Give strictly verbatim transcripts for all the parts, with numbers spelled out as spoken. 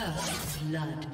First blood.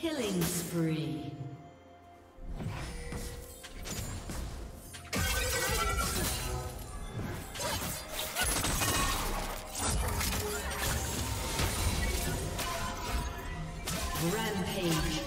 Killing spree. Rampage.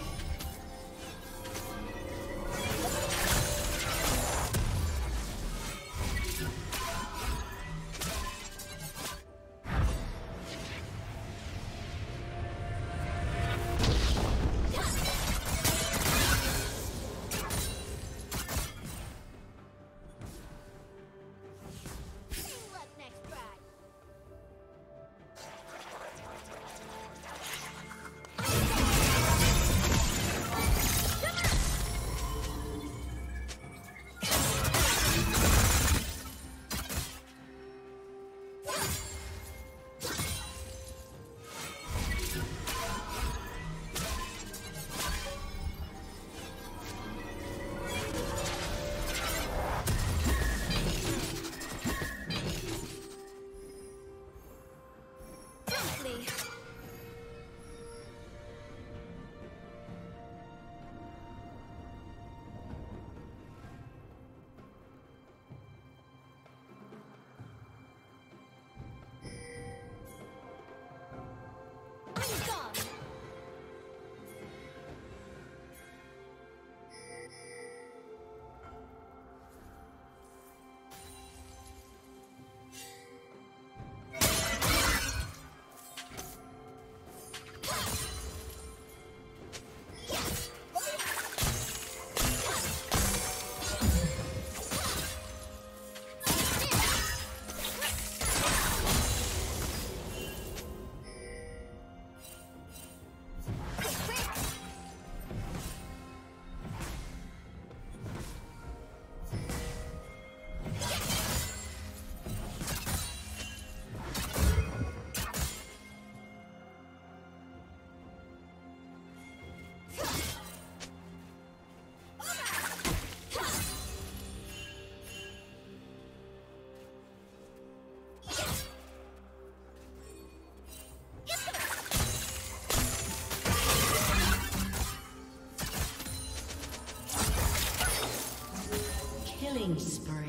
Killing spree.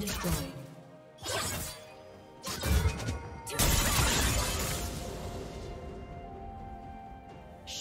Destroyed.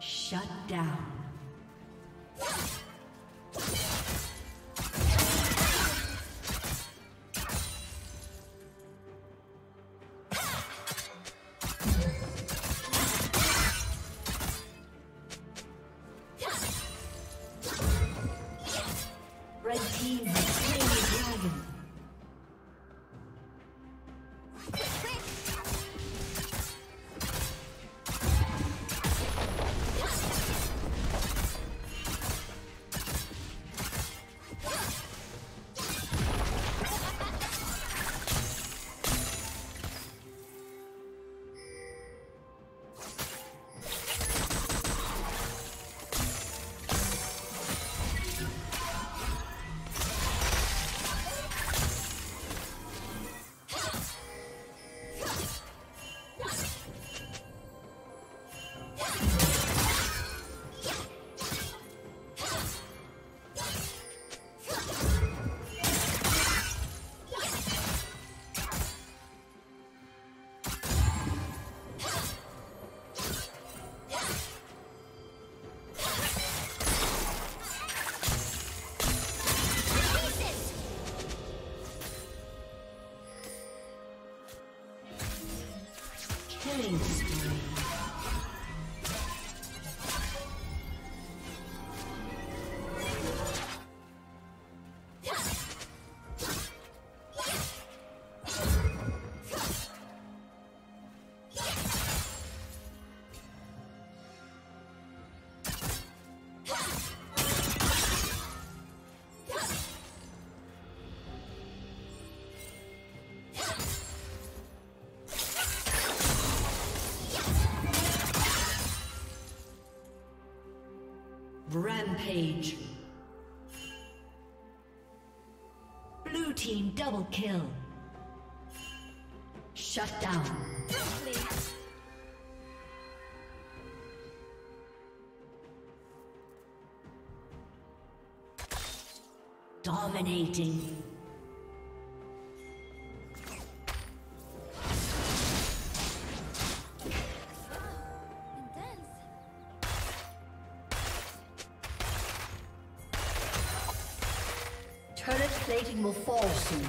Shut down. Rampage. Blue team double kill. Shut down. Dominating. Turret plating will fall soon.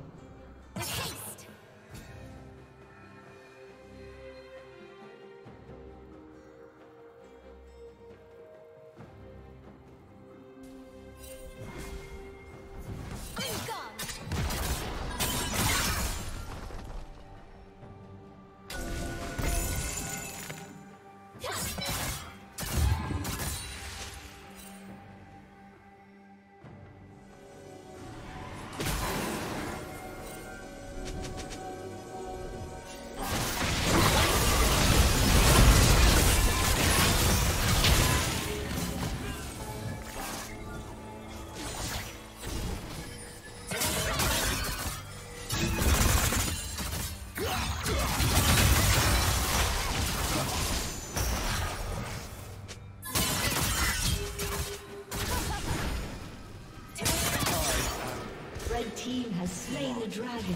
Dragon.